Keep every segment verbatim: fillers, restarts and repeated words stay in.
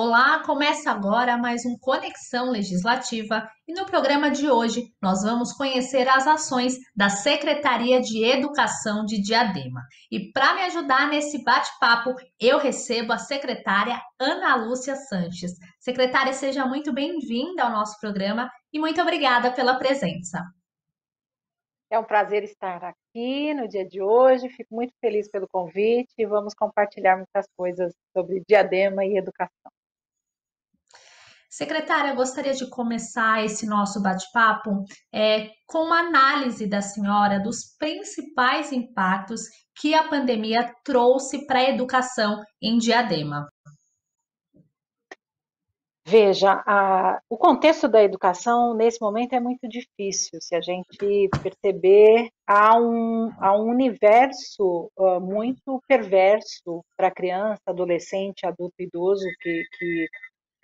Olá, começa agora mais um Conexão Legislativa e no programa de hoje nós vamos conhecer as ações da Secretaria de Educação de Diadema. E para me ajudar nesse bate-papo, eu recebo a secretária Ana Lúcia Sanches. Secretária, seja muito bem-vinda ao nosso programa e muito obrigada pela presença. É um prazer estar aqui no dia de hoje, fico muito feliz pelo convite e vamos compartilhar muitas coisas sobre Diadema e educação. Secretária, eu gostaria de começar esse nosso bate-papo é, com uma análise da senhora dos principais impactos que a pandemia trouxe para a educação em Diadema. Veja, a, o contexto da educação nesse momento é muito difícil, se a gente perceber, há um, há um universo uh, muito perverso para criança, adolescente, adulto, idoso, que, que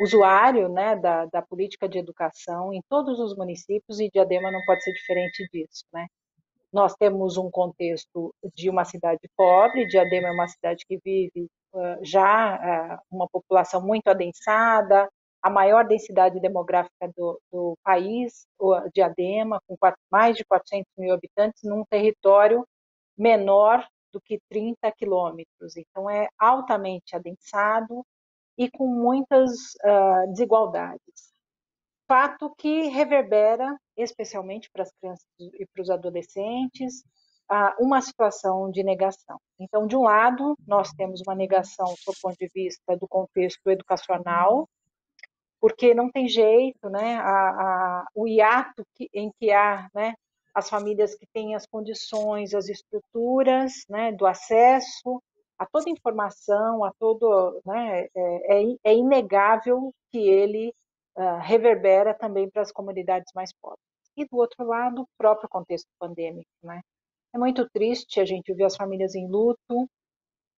usuário, né, da, da política de educação em todos os municípios, e Diadema não pode ser diferente disso, né? Nós temos um contexto de uma cidade pobre, Diadema é uma cidade que vive uh, já uh, uma população muito adensada, a maior densidade demográfica do, do país, Diadema, com quatro, mais de quatrocentos mil habitantes, num território menor do que trinta quilômetros. Então, é altamente adensado e com muitas uh, desigualdades. Fato que reverbera, especialmente para as crianças e para os adolescentes, uh, uma situação de negação. Então, de um lado, nós temos uma negação do ponto de vista do contexto educacional, porque não tem jeito, né, a, a, o hiato que, em que há, né, as famílias que têm as condições, as estruturas, né, do acesso a toda informação, a todo, né, é, é inegável que ele uh, reverbera também para as comunidades mais pobres. E do outro lado, o próprio contexto pandêmico, né? É muito triste a gente ver as famílias em luto,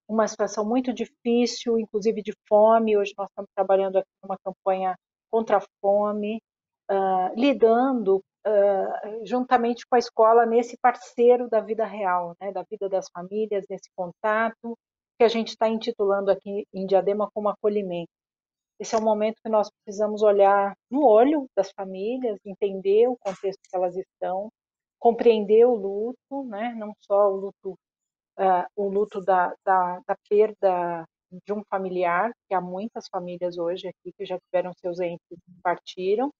uma situação muito difícil, inclusive de fome. Hoje nós estamos trabalhando aqui numa campanha contra a fome, uh, lidando uh, juntamente com a escola nesse parceiro da vida real, né, da vida das famílias, nesse contato que a gente está intitulando aqui em Diadema como acolhimento. Esse é um momento que nós precisamos olhar no olho das famílias, entender o contexto que elas estão, compreender o luto, né, não só o luto Uh, o luto da, da, da perda de um familiar, que há muitas famílias hoje aqui que já tiveram seus entes que partiram,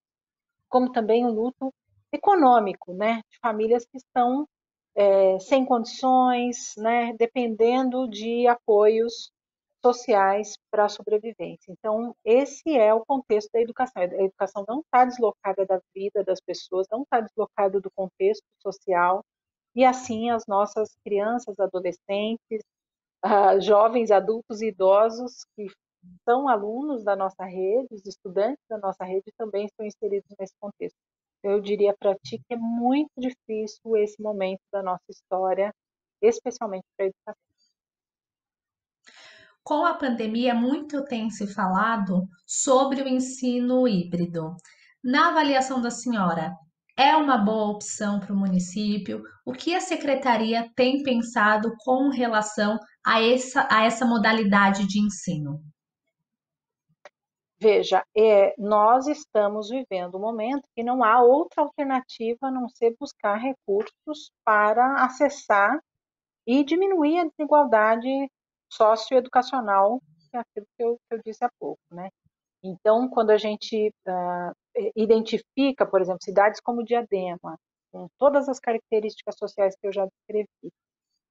como também o luto econômico, né, de famílias que estão é, sem condições, né, dependendo de apoios sociais para a sobrevivência. Então, esse é o contexto da educação. A educação não está deslocada da vida das pessoas, não está deslocada do contexto social, e assim as nossas crianças, adolescentes, uh, jovens, adultos e idosos que são alunos da nossa rede, os estudantes da nossa rede também estão inseridos nesse contexto. Eu diria para ti que é muito difícil esse momento da nossa história, especialmente para a educação. Com a pandemia, muito tem se falado sobre o ensino híbrido. Na avaliação da senhora, é uma boa opção para o município? O que a Secretaria tem pensado com relação a essa, a essa modalidade de ensino? Veja, é, nós estamos vivendo um momento que não há outra alternativa a não ser buscar recursos para acessar e diminuir a desigualdade socioeducacional, que é aquilo que eu, que eu disse há pouco, né? Então, quando a gente uh, identifica, por exemplo, cidades como Diadema, com todas as características sociais que eu já descrevi,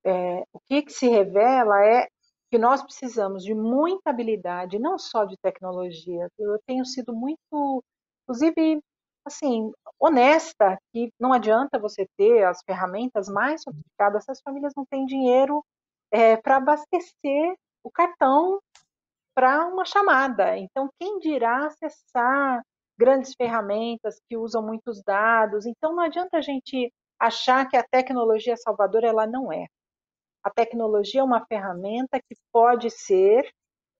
é, o que, que se revela é que nós precisamos de muita habilidade, não só de tecnologia. Eu tenho sido muito, inclusive, assim, honesta, que não adianta você ter as ferramentas mais sofisticadas se as famílias não têm dinheiro é, para abastecer o cartão para uma chamada. Então, quem dirá acessar grandes ferramentas que usam muitos dados? Então, não adianta a gente achar que a tecnologia salvadora, ela não é. A tecnologia é uma ferramenta que pode ser,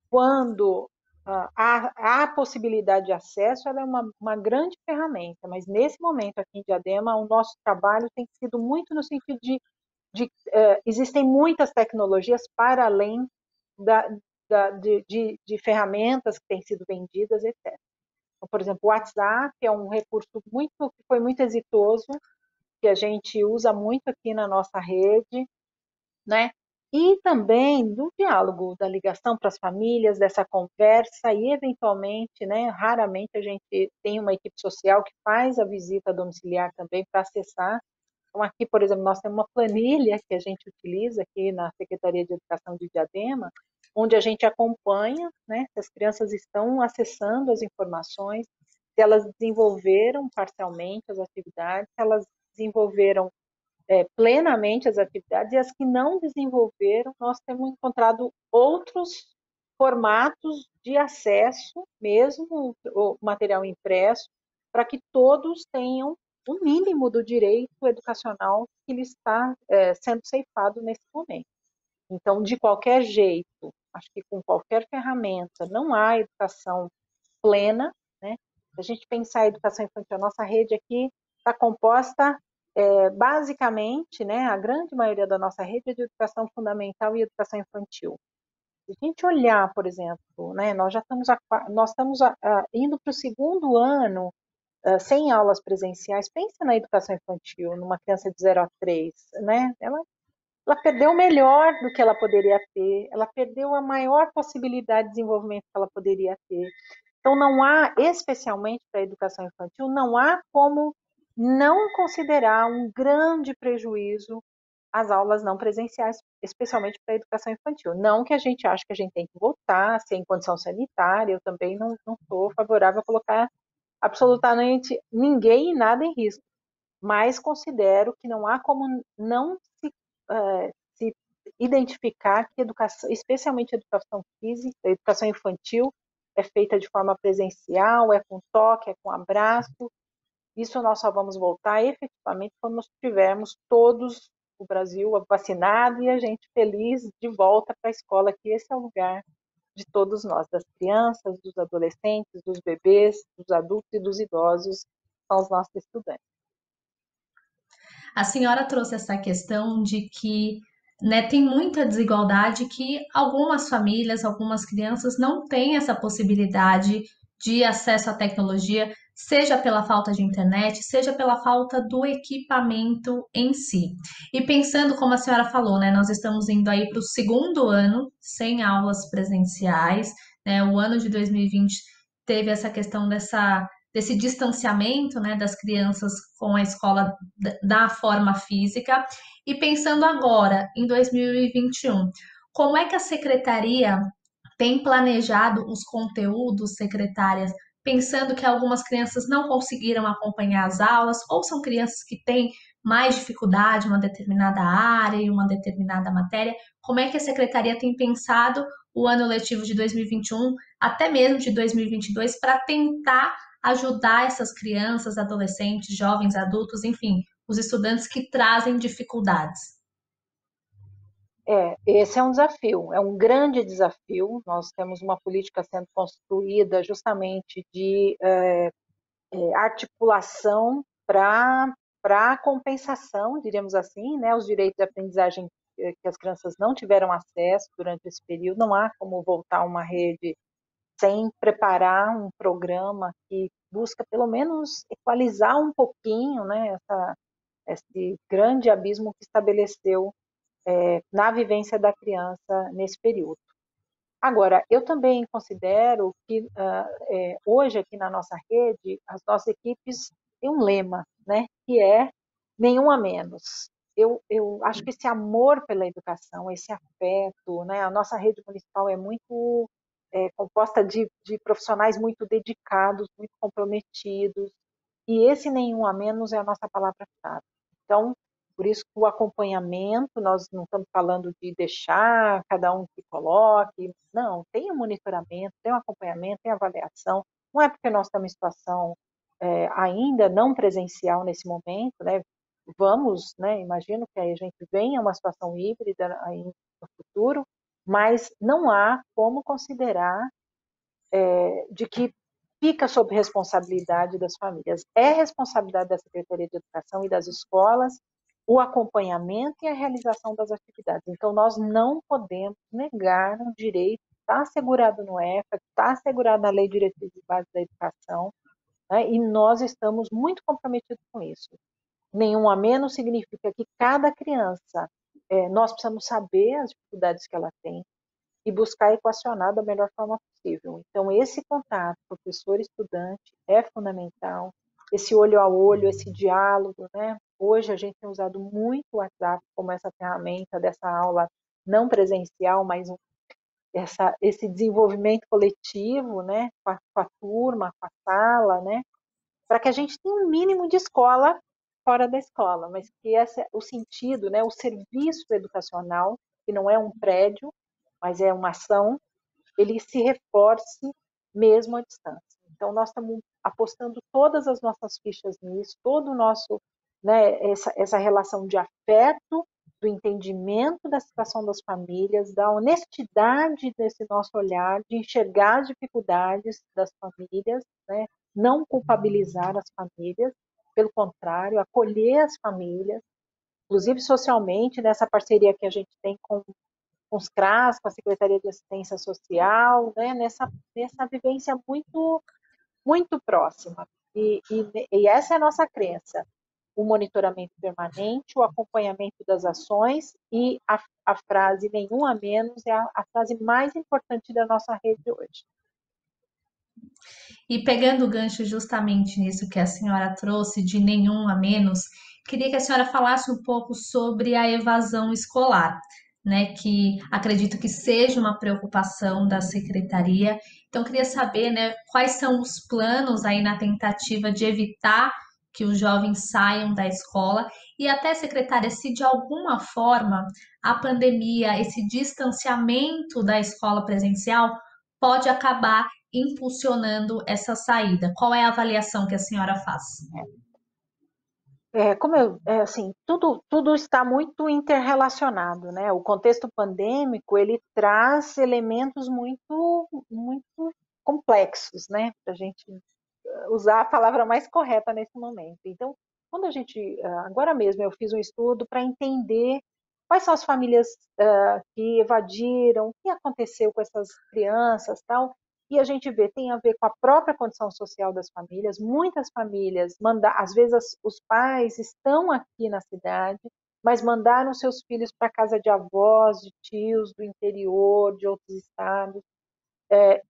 quando uh, há, há possibilidade de acesso, ela é uma, uma grande ferramenta, mas nesse momento aqui em Diadema, o nosso trabalho tem sido muito no sentido de, de uh, existem muitas tecnologias para além da da, de, de, de ferramentas que têm sido vendidas, etcétera. Então, por exemplo, o WhatsApp é um recurso muito, que foi muito exitoso, que a gente usa muito aqui na nossa rede, né? E também do diálogo, da ligação para as famílias, dessa conversa e, eventualmente, né, raramente a gente tem uma equipe social que faz a visita domiciliar também para acessar. Então, aqui, por exemplo, nós temos uma planilha que a gente utiliza aqui na Secretaria de Educação de Diadema, onde a gente acompanha, né, se as crianças estão acessando as informações, se elas desenvolveram parcialmente as atividades, se elas desenvolveram É, plenamente as atividades, e as que não desenvolveram, nós temos encontrado outros formatos de acesso, mesmo o material impresso, para que todos tenham o mínimo do direito educacional que lhe está é, sendo ceifado nesse momento. Então, de qualquer jeito, acho que com qualquer ferramenta, não há educação plena, né? Se a gente pensar a educação infantil, a nossa rede aqui está composta É, basicamente, né, a grande maioria da nossa rede é de educação fundamental e educação infantil. Se a gente olhar, por exemplo, né, nós já estamos, a, nós estamos a, a, indo para o segundo ano a, sem aulas presenciais. Pensa na educação infantil, numa criança de zero a três, né? Ela, ela perdeu o melhor do que ela poderia ter, ela perdeu a maior possibilidade de desenvolvimento que ela poderia ter. Então, não há, especialmente para a educação infantil, não há como não considerar um grande prejuízo as aulas não presenciais, especialmente para a educação infantil. Não que a gente ache que a gente tem que voltar, se é em condição sanitária, eu também não sou favorável a colocar absolutamente ninguém e nada em risco, mas considero que não há como não se, uh, se identificar que educação, especialmente a educação física, a educação infantil, é feita de forma presencial, é com toque, é com abraço. Isso nós só vamos voltar efetivamente quando nós tivermos todos o Brasil vacinado e a gente feliz de volta para a escola, que esse é o lugar de todos nós, das crianças, dos adolescentes, dos bebês, dos adultos e dos idosos, são os nossos estudantes. A senhora trouxe essa questão de que, né, tem muita desigualdade, que algumas famílias, algumas crianças não têm essa possibilidade de acesso à tecnologia, seja pela falta de internet, seja pela falta do equipamento em si. E pensando, como a senhora falou, né, nós estamos indo aí para o segundo ano sem aulas presenciais, né, o ano de dois mil e vinte teve essa questão dessa, desse distanciamento, né, das crianças com a escola da forma física, e pensando agora, em dois mil e vinte e um, como é que a secretaria tem planejado os conteúdos, secretárias, pensando que algumas crianças não conseguiram acompanhar as aulas, ou são crianças que têm mais dificuldade em uma determinada área e uma determinada matéria? Como é que a secretaria tem pensado o ano letivo de dois mil e vinte e um, até mesmo de dois mil e vinte e dois, para tentar ajudar essas crianças, adolescentes, jovens, adultos, enfim, os estudantes que trazem dificuldades? É, esse é um desafio, é um grande desafio. Nós temos uma política sendo construída justamente de é, é, articulação para compensação, diríamos assim, né, os direitos de aprendizagem que as crianças não tiveram acesso durante esse período. Não há como voltar a uma rede sem preparar um programa que busca pelo menos equalizar um pouquinho, né, essa, esse grande abismo que estabeleceu É, na vivência da criança nesse período. Agora, eu também considero que uh, é, hoje aqui na nossa rede, as nossas equipes têm um lema, né, que é nenhum a menos. Eu, eu acho que esse amor pela educação, esse afeto, né, a nossa rede municipal é muito é, composta de, de profissionais muito dedicados, muito comprometidos, e esse nenhum a menos é a nossa palavra-chave. Então, por isso que o acompanhamento, nós não estamos falando de deixar cada um que coloque, não, tem um monitoramento, tem um acompanhamento, tem avaliação. Não é porque nós estamos em situação é, ainda não presencial nesse momento, né? Vamos, né, imagino que a gente venha uma situação híbrida aí no futuro, mas não há como considerar é, de que fica sob responsabilidade das famílias. É responsabilidade da Secretaria de Educação e das escolas o acompanhamento e a realização das atividades. Então, nós não podemos negar o direito está assegurado no ECA, que está assegurado na Lei de Diretrizes e Bases da Educação, né, e nós estamos muito comprometidos com isso. Nenhum a menos significa que cada criança, é, nós precisamos saber as dificuldades que ela tem e buscar equacionar da melhor forma possível. Então, esse contato professor-estudante é fundamental, esse olho a olho, esse diálogo, né? Hoje a gente tem usado muito o WhatsApp como essa ferramenta dessa aula não presencial, mas essa, esse desenvolvimento coletivo, né? Com a, com a turma, com a sala, né? Para que a gente tenha um mínimo de escola fora da escola, mas que esse é o sentido, né? O serviço educacional, que não é um prédio, mas é uma ação, ele se reforce mesmo à distância. Então, nós estamos apostando todas as nossas fichas nisso, todo o nosso, né, essa, essa relação de afeto, do entendimento da situação das famílias, da honestidade desse nosso olhar, de enxergar as dificuldades das famílias, né, não culpabilizar as famílias, pelo contrário, acolher as famílias, inclusive socialmente, nessa parceria que a gente tem com com os CRAS, com a Secretaria de Assistência Social, né, nessa, nessa vivência muito, muito próxima. E, e, e essa é a nossa crença, o monitoramento permanente, o acompanhamento das ações e a, a frase nenhum a menos é a, a frase mais importante da nossa rede hoje. E pegando o gancho justamente nisso que a senhora trouxe, de nenhum a menos, queria que a senhora falasse um pouco sobre a evasão escolar, né, que acredito que seja uma preocupação da Secretaria. Então, queria saber, né, quais são os planos aí na tentativa de evitar que os jovens saiam da escola e até, secretária, se de alguma forma a pandemia, esse distanciamento da escola presencial pode acabar impulsionando essa saída. Qual é a avaliação que a senhora faz? É, como eu, é, assim, tudo, tudo está muito interrelacionado, né? O contexto pandêmico, ele traz elementos muito, muito complexos, né? Para a gente usar a palavra mais correta nesse momento. Então, quando a gente, agora mesmo, eu fiz um estudo para entender quais são as famílias uh, que evadiram, o que aconteceu com essas crianças, tal. E a gente vê, tem a ver com a própria condição social das famílias, muitas famílias, manda, às vezes as, os pais estão aqui na cidade, mas mandaram seus filhos para casa de avós, de tios do interior, de outros estados, é,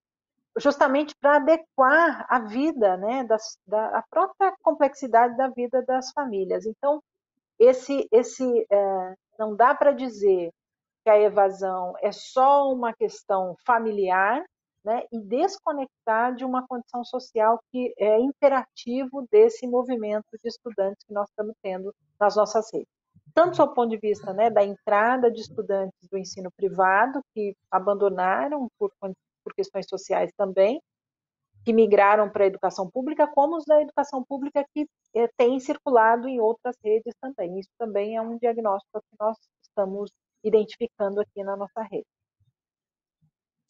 justamente para adequar a vida, né, das, da, a própria complexidade da vida das famílias. Então, esse, esse é, não dá para dizer que a evasão é só uma questão familiar, né, e desconectar de uma condição social que é imperativo desse movimento de estudantes que nós estamos tendo nas nossas redes. Tanto do ponto de vista, né, da entrada de estudantes do ensino privado, que abandonaram por, por questões sociais também, que migraram para a educação pública, como os da educação pública que é, têm circulado em outras redes também. Isso também é um diagnóstico que nós estamos identificando aqui na nossa rede.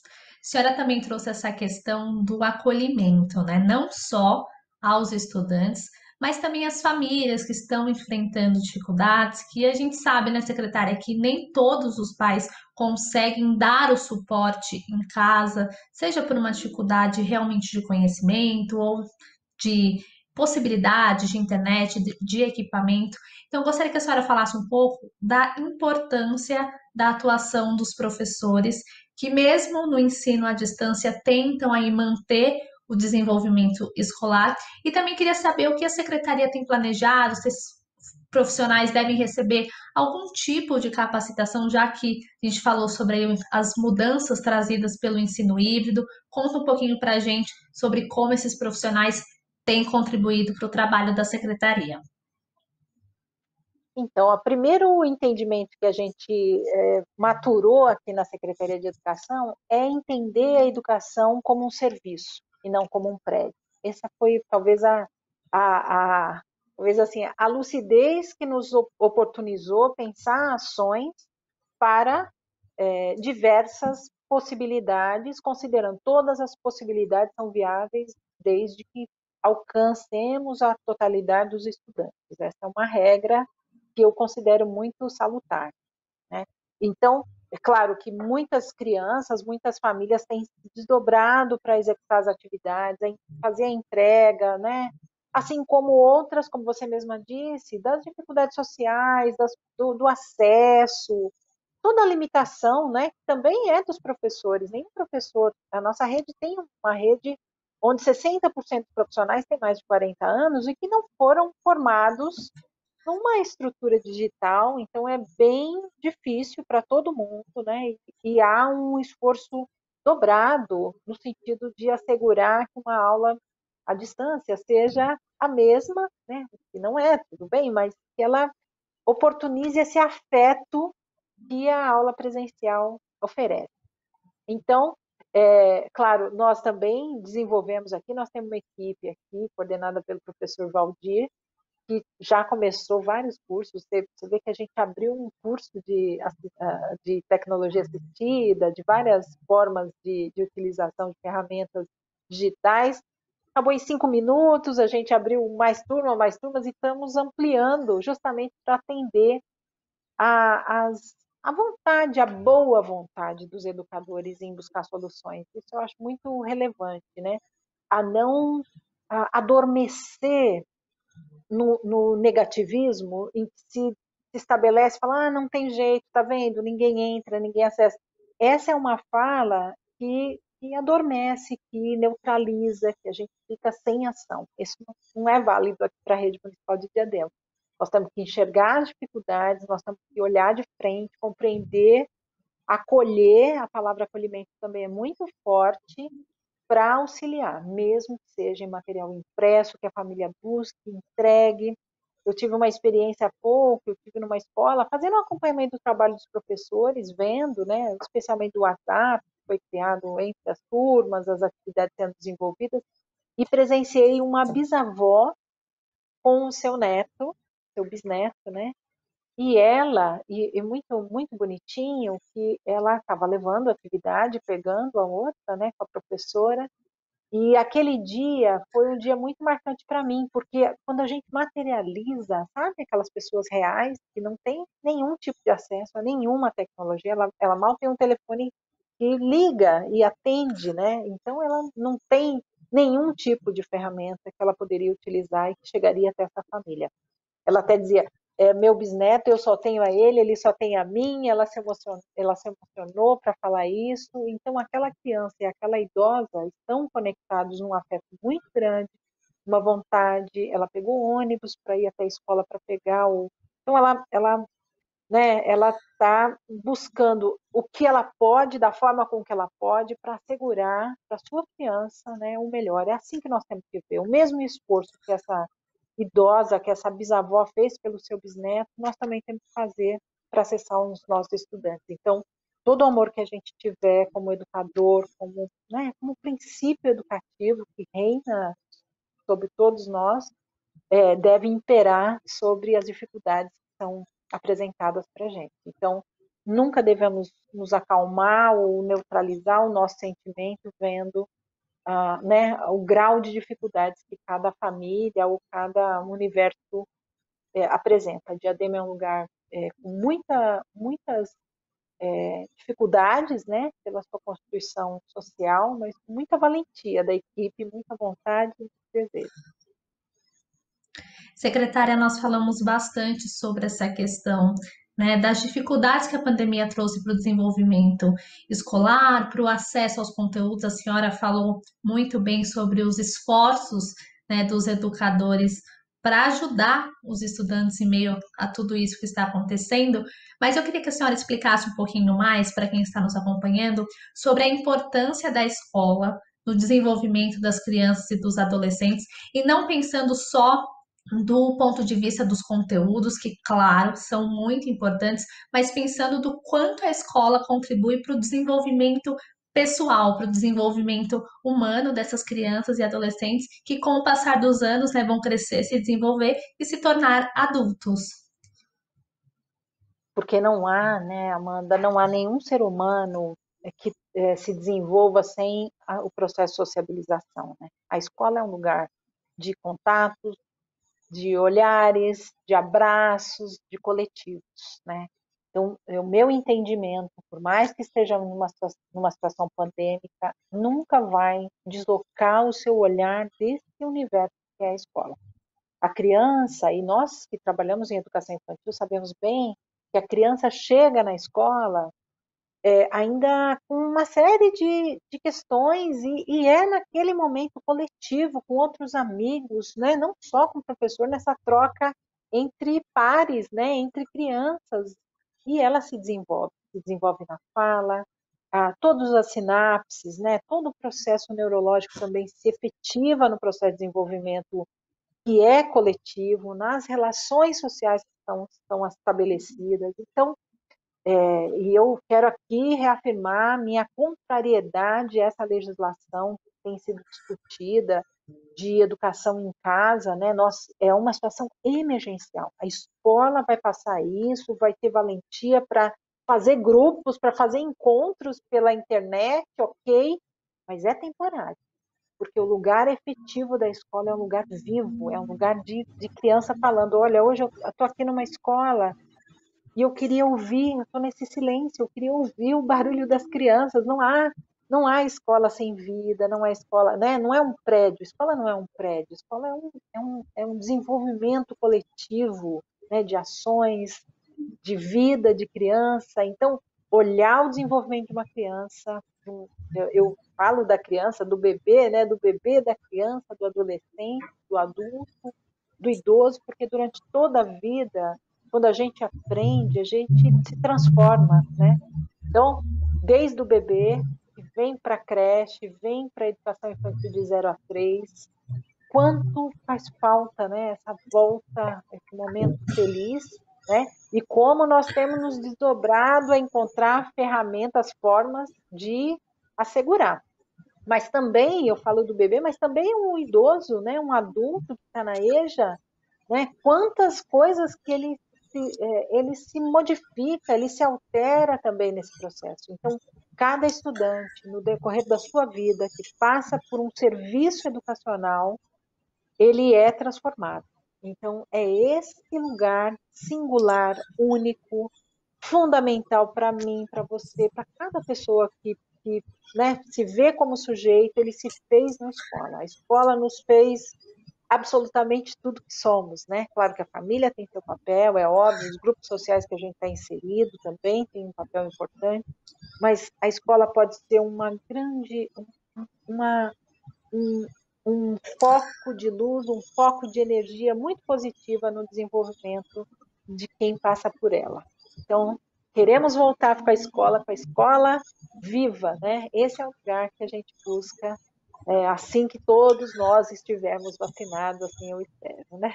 A senhora também trouxe essa questão do acolhimento, né? Não só aos estudantes, mas também às famílias que estão enfrentando dificuldades, que a gente sabe, né, secretária, que nem todos os pais conseguem dar o suporte em casa, seja por uma dificuldade realmente de conhecimento ou de possibilidades de internet, de equipamento. Então, eu gostaria que a senhora falasse um pouco da importância da atuação dos professores que mesmo no ensino à distância tentam aí manter o desenvolvimento escolar. E também queria saber o que a Secretaria tem planejado, se esses profissionais devem receber algum tipo de capacitação, já que a gente falou sobre as mudanças trazidas pelo ensino híbrido. Conta um pouquinho para a gente sobre como esses profissionais têm contribuído para o trabalho da Secretaria. Então, o primeiro entendimento que a gente é, maturou aqui na Secretaria de Educação é entender a educação como um serviço e não como um prédio. Essa foi talvez a, a, a, talvez assim, a lucidez que nos oportunizou pensar ações para é, diversas possibilidades, considerando todas as possibilidades são viáveis desde que alcancemos a totalidade dos estudantes. Essa é uma regra que eu considero muito salutar, né? Então, É claro que muitas crianças, muitas famílias têm se desdobrado para executar as atividades, fazer a entrega, né? Assim como outras, como você mesma disse, das dificuldades sociais, das, do, do acesso, toda a limitação, né? Que também é dos professores, nenhum professor. A nossa rede tem uma rede onde sessenta por cento dos profissionais têm mais de quarenta anos e que não foram formados numa estrutura digital, então é bem difícil para todo mundo, né? E, e há um esforço dobrado no sentido de assegurar que uma aula à distância seja a mesma, né? Que não é, tudo bem, mas que ela oportunize esse afeto que a aula presencial oferece. Então, é, claro, nós também desenvolvemos aqui, nós temos uma equipe aqui, coordenada pelo professor Valdir, que já começou vários cursos. Você vê que a gente abriu um curso de, de tecnologia assistida, de várias formas de, de utilização de ferramentas digitais. Acabou em cinco minutos, a gente abriu mais turma, mais turmas, e estamos ampliando justamente para atender a, as, a vontade, a boa vontade dos educadores em buscar soluções. Isso eu acho muito relevante, né? A não a adormecer No, no negativismo, em que se, se estabelece, fala, ah, não tem jeito, tá vendo, ninguém entra, ninguém acessa. Essa é uma fala que, que adormece, que neutraliza, que a gente fica sem ação. Isso não é válido aqui para a Rede Municipal de Diadema. Nós temos que enxergar as dificuldades, nós temos que olhar de frente, compreender, acolher, a palavra acolhimento também é muito forte, para auxiliar, mesmo que seja em material impresso, que a família busque, entregue. Eu tive uma experiência há pouco, eu estive numa escola, fazendo um acompanhamento do trabalho dos professores, vendo, né, especialmente do WhatsApp, que foi criado entre as turmas, as atividades sendo desenvolvidas, e presenciei uma bisavó com o seu neto, seu bisneto, né, e ela, e, e muito, muito bonitinho, que ela estava levando a atividade, pegando a outra, né, com a professora, e aquele dia foi um dia muito marcante para mim, porque quando a gente materializa, sabe, aquelas pessoas reais que não têm nenhum tipo de acesso a nenhuma tecnologia, ela, ela mal tem um telefone que liga e atende, né, então ela não tem nenhum tipo de ferramenta que ela poderia utilizar e que chegaria até essa família. Ela até dizia, É, meu bisneto, eu só tenho a ele, ele só tem a mim, ela se emocionou, ela se emocionou para falar isso. Então, aquela criança e aquela idosa estão conectados num afeto muito grande, uma vontade. Ela pegou ônibus para ir até a escola para pegar o... Então, ela, ela, né, ela está buscando o que ela pode, da forma com que ela pode, para assegurar para a sua criança, né, o melhor. É assim que nós temos que ver. O mesmo esforço que essa... idosa, que essa bisavó fez pelo seu bisneto, nós também temos que fazer para acessar os nossos estudantes. Então, todo o amor que a gente tiver como educador, como, né, como princípio educativo que reina sobre todos nós, é, deve imperar sobre as dificuldades que são apresentadas para a gente. Então, nunca devemos nos acalmar ou neutralizar o nosso sentimento vendo Uh, né, o grau de dificuldades que cada família ou cada universo é, apresenta. A Diadema é um lugar é, com muita, muitas é, dificuldades, né, pela sua constituição social, mas com muita valentia da equipe, muita vontade e desejo. Secretária, nós falamos bastante sobre essa questão, né, das dificuldades que a pandemia trouxe para o desenvolvimento escolar, para o acesso aos conteúdos. A senhora falou muito bem sobre os esforços, né, dos educadores para ajudar os estudantes em meio a tudo isso que está acontecendo, mas eu queria que a senhora explicasse um pouquinho mais para quem está nos acompanhando sobre a importância da escola no desenvolvimento das crianças e dos adolescentes, e não pensando só do ponto de vista dos conteúdos, que, claro, são muito importantes, mas pensando do quanto a escola contribui para o desenvolvimento pessoal, para o desenvolvimento humano dessas crianças e adolescentes, que com o passar dos anos, né, vão crescer, se desenvolver e se tornar adultos. Porque não há, né, Amanda, não há nenhum ser humano que eh, se desenvolva sem a, o processo de sociabilização, né? A escola é um lugar de contatos, de olhares, de abraços, de coletivos, né? Então, o meu entendimento, por mais que estejamos numa, numa situação pandêmica, nunca vai deslocar o seu olhar desse universo que é a escola. A criança, e nós que trabalhamos em educação infantil, sabemos bem que a criança chega na escola é, ainda com uma série de, de questões, e, e é naquele momento coletivo, com outros amigos, né? Não só com o professor, nessa troca entre pares, né? Entre crianças. E ela se desenvolve, se desenvolve na fala, a, todas as sinapses, né? Todo o processo neurológico também se efetiva no processo de desenvolvimento que é coletivo, nas relações sociais que estão, estão estabelecidas. Então, é, e eu quero aqui reafirmar minha contrariedade a essa legislação que tem sido discutida de educação em casa, né? Nós, é uma situação emergencial. A escola vai passar isso, vai ter valentia para fazer grupos, para fazer encontros pela internet, ok, mas é temporário, porque o lugar efetivo da escola é um lugar vivo, é um lugar de, de criança falando, olha, hoje eu estou aqui numa escola e eu queria ouvir, eu estou nesse silêncio, eu queria ouvir o barulho das crianças, não há Não há escola sem vida, não há escola, né? Não é um prédio, escola não é um prédio, escola é um, é um, é um desenvolvimento coletivo, né? De ações, de vida, de criança. Então, olhar o desenvolvimento de uma criança, do, eu falo da criança, do bebê, né? Do bebê, da criança, do adolescente, do adulto, do idoso, porque durante toda a vida, quando a gente aprende, a gente se transforma, né? Então, desde o bebê, vem para a creche, vem para a educação infantil de zero a três, quanto faz falta, né, essa volta, esse momento feliz, né, e como nós temos nos desdobrado a encontrar ferramentas, formas de assegurar. Mas também, eu falo do bebê, mas também um idoso, né, um adulto que está na E J A, né, quantas coisas que ele ele se modifica, ele se altera também nesse processo. Então, cada estudante, no decorrer da sua vida, que passa por um serviço educacional, ele é transformado. Então, é esse lugar singular, único, fundamental para mim, para você, para cada pessoa que, que né, se vê como sujeito, ele se fez na escola. A escola nos fez absolutamente tudo que somos, né? Claro que a família tem seu papel, é óbvio, os grupos sociais que a gente está inserido também tem um papel importante, mas a escola pode ser uma grande, uma, um, um foco de luz, um foco de energia muito positiva no desenvolvimento de quem passa por ela. Então, queremos voltar para a escola, para a escola viva, né? Esse é o lugar que a gente busca. É, assim que todos nós estivermos vacinados, assim eu espero, né?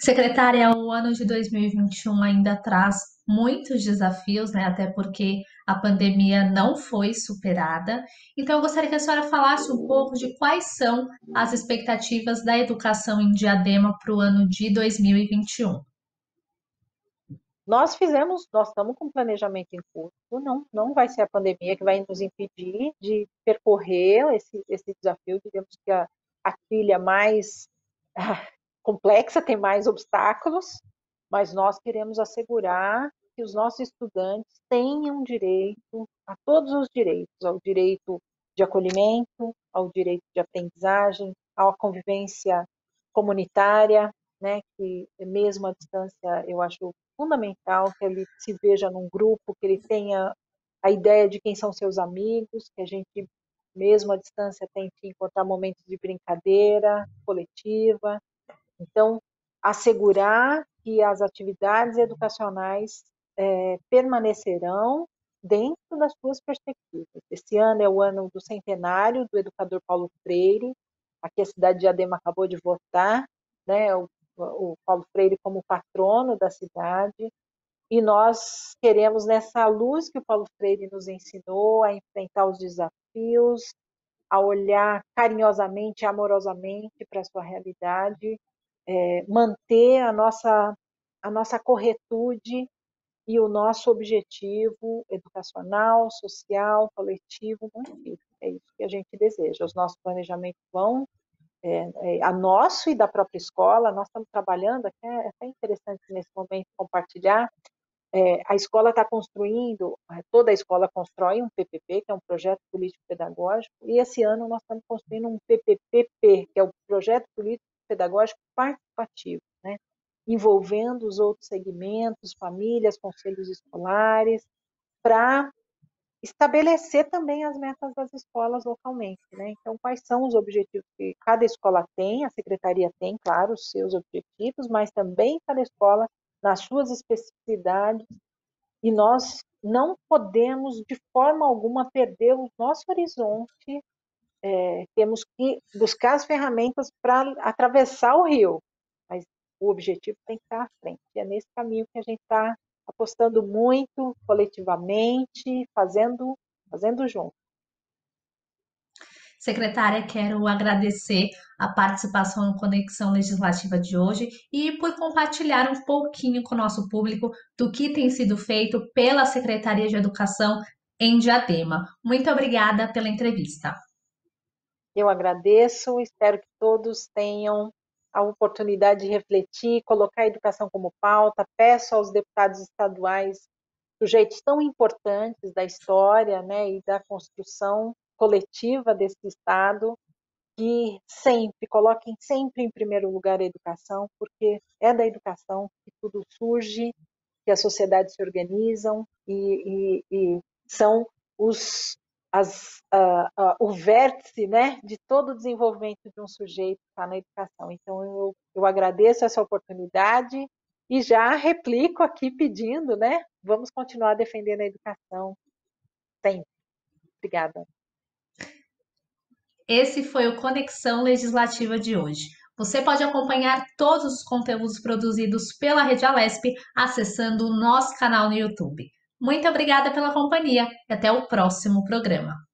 Secretária, o ano de dois mil e vinte e um ainda traz muitos desafios, né? Até porque a pandemia não foi superada. Então, eu gostaria que a senhora falasse um pouco de quais são as expectativas da educação em Diadema para o ano de dois mil e vinte e um. Nós fizemos, nós estamos com planejamento em curso, não, não vai ser a pandemia que vai nos impedir de percorrer esse, esse desafio, digamos que a, a trilha mais complexa tem mais obstáculos, mas nós queremos assegurar que os nossos estudantes tenham direito a todos os direitos, ao direito de acolhimento, ao direito de aprendizagem, à convivência comunitária, né, que mesmo à distância eu acho fundamental que ele se veja num grupo, que ele tenha a ideia de quem são seus amigos, que a gente, mesmo à distância, tem que encontrar momentos de brincadeira coletiva. Então, assegurar que as atividades educacionais é, permanecerão dentro das suas perspectivas. Esse ano é o ano do centenário do educador Paulo Freire, aqui a cidade de Diadema acabou de votar, né, o o Paulo Freire como patrono da cidade, e nós queremos, nessa luz que o Paulo Freire nos ensinou, a enfrentar os desafios, a olhar carinhosamente, amorosamente para a sua realidade, é, manter a nossa, a nossa corretude e o nosso objetivo educacional, social, coletivo, muito difícil. É isso que a gente deseja. Os nossos planejamentos vão é, é, a nosso e da própria escola. Nós estamos trabalhando, aqui é até interessante nesse momento compartilhar, é, a escola está construindo, toda a escola constrói um P P P, que é um projeto político-pedagógico, e esse ano nós estamos construindo um P P P P, que é o projeto político-pedagógico participativo, né? Envolvendo os outros segmentos, famílias, conselhos escolares, para estabelecer também as metas das escolas localmente, né? Então, quais são os objetivos que cada escola tem? A secretaria tem, claro, os seus objetivos, mas também cada escola, nas suas especificidades, e nós não podemos, de forma alguma, perder o nosso horizonte, é, temos que buscar as ferramentas para atravessar o rio, mas o objetivo tem que estar à frente. E é nesse caminho que a gente está apostando muito, coletivamente, fazendo, fazendo junto. Secretária, quero agradecer a participação no Conexão Legislativa de hoje e por compartilhar um pouquinho com o nosso público do que tem sido feito pela Secretaria de Educação em Diadema. Muito obrigada pela entrevista. Eu agradeço, espero que todos tenham a oportunidade de refletir, colocar a educação como pauta. Peço aos deputados estaduais, sujeitos tão importantes da história, né, e da construção coletiva desse Estado, que sempre, coloquem sempre em primeiro lugar a educação, porque é da educação que tudo surge, que as sociedades se organizam e, e, e são os, as, uh, uh, o vértice, né, de todo o desenvolvimento de um sujeito que está na educação. Então, eu, eu agradeço essa oportunidade e já replico aqui pedindo, né, vamos continuar defendendo a educação sempre. Obrigada. Esse foi o Conexão Legislativa de hoje. Você pode acompanhar todos os conteúdos produzidos pela Rede Alesp acessando o nosso canal no YouTube. Muito obrigada pela companhia e até o próximo programa.